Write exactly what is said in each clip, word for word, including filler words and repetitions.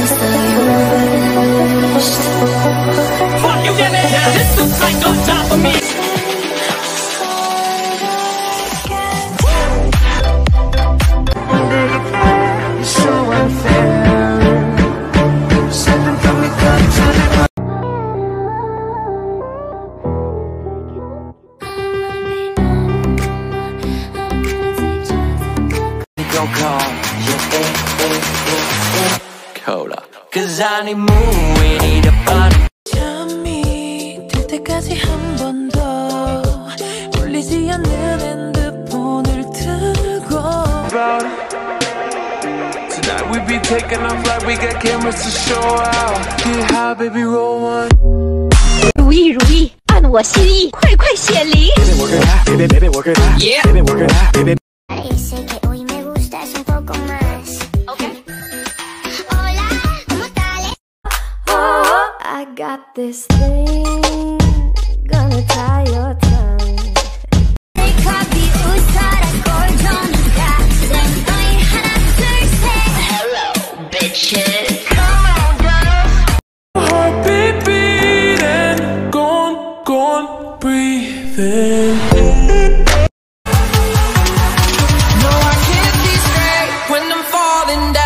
Fuck you, damn it! This looks like on top of me. Cause I need more, we need a body. 잠이 들 때까지 한 번 더 울리지 않는 핸드폰을 들고. Tonight we be taking off like we got cameras to show out. Get high, baby, roll one. 如意如意，按我心意，快快显灵。别别我跟他，别别别别我跟他，别别我跟他，别别。I got this thing, gonna tie your tongue. Hello, bitches. Come on, girls. Heartbeat beating, gone, gone, breathing. No, I can't be straight when I'm falling down.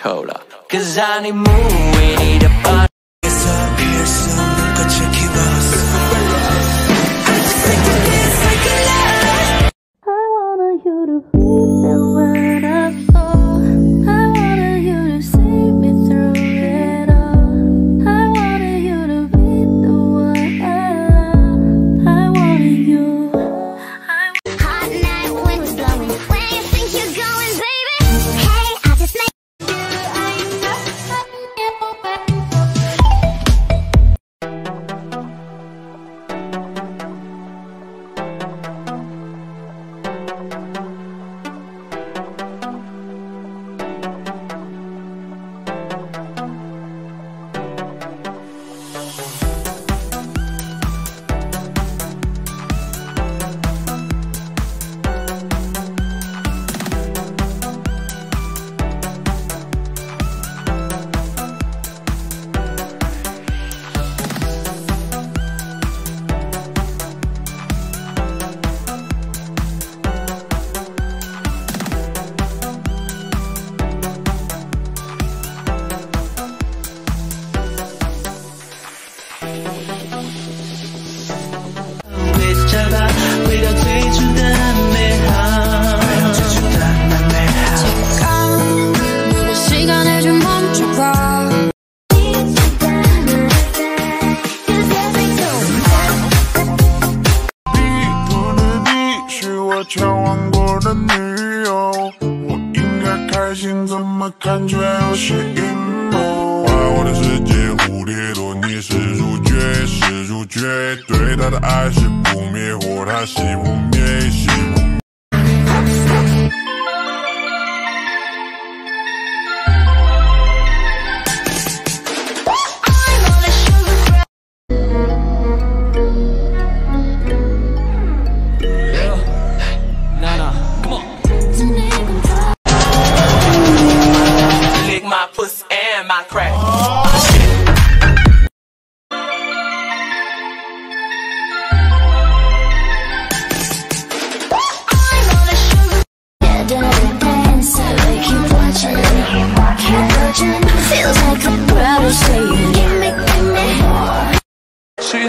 Cola. Cause I need more, we need a body. It's up here soon, go check it out. I'm just sick of this, sick of love. I wanted you to feel what I feel. I wanted you to see me through it all. I wanted you to be the one I love. I wanted you. I wanted hot night, winds blowing. Where you think you're going, baby? Hey, I just made.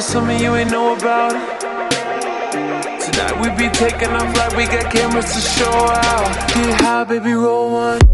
Something you ain't know about it. Tonight we be taking off like we got cameras to show out. Get high, baby, roll one.